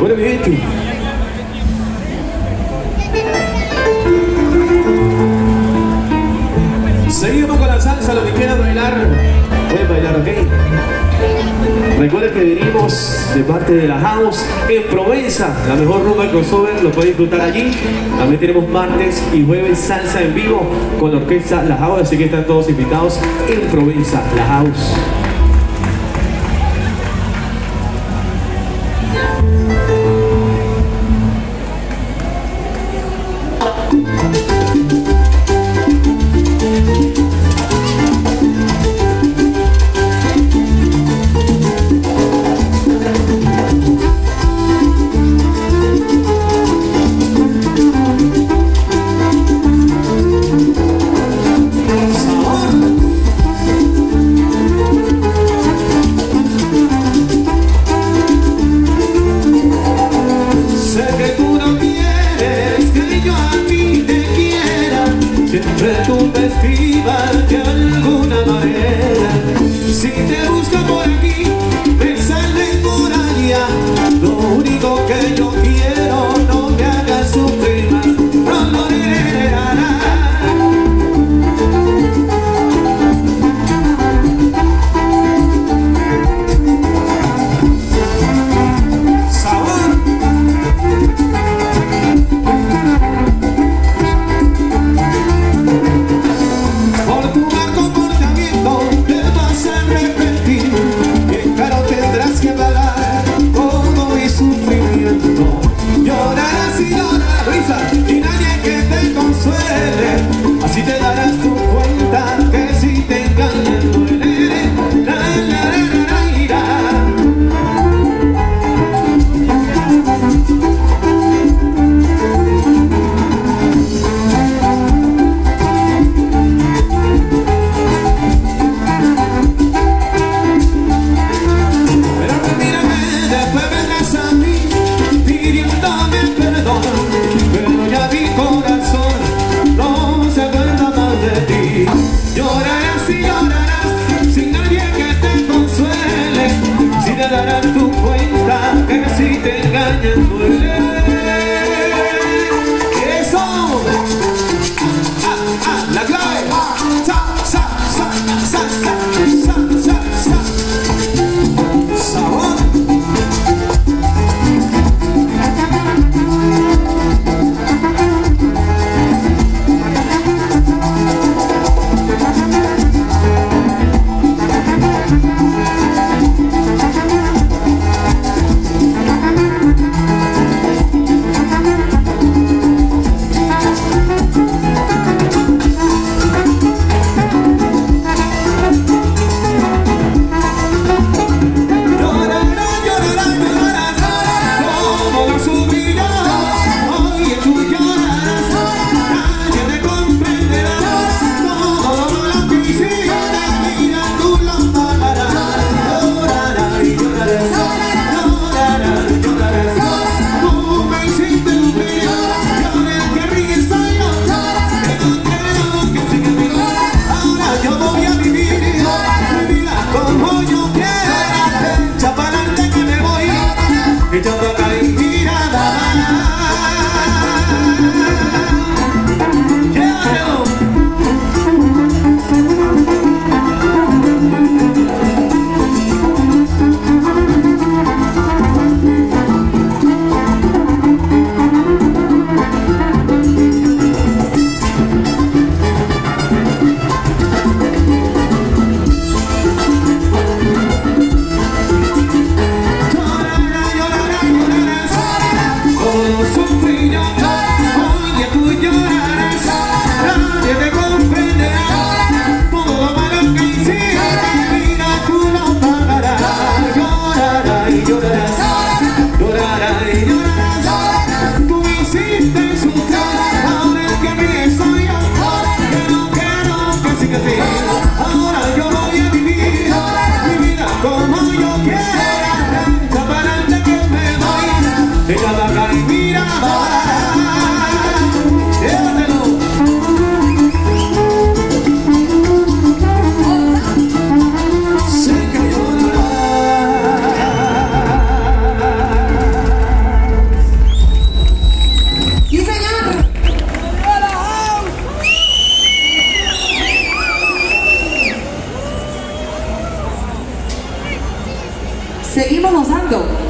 What have you eaten? Seguimos con la salsa, lo que quieran bailar, pueden bailar, ok. Recuerden que venimos de parte de La House en Provenza, la mejor rumba de crossover, lo pueden disfrutar allí. También tenemos martes y jueves salsa en vivo con la orquesta La House, así que están todos invitados en Provenza, La House. Seguimos gozando.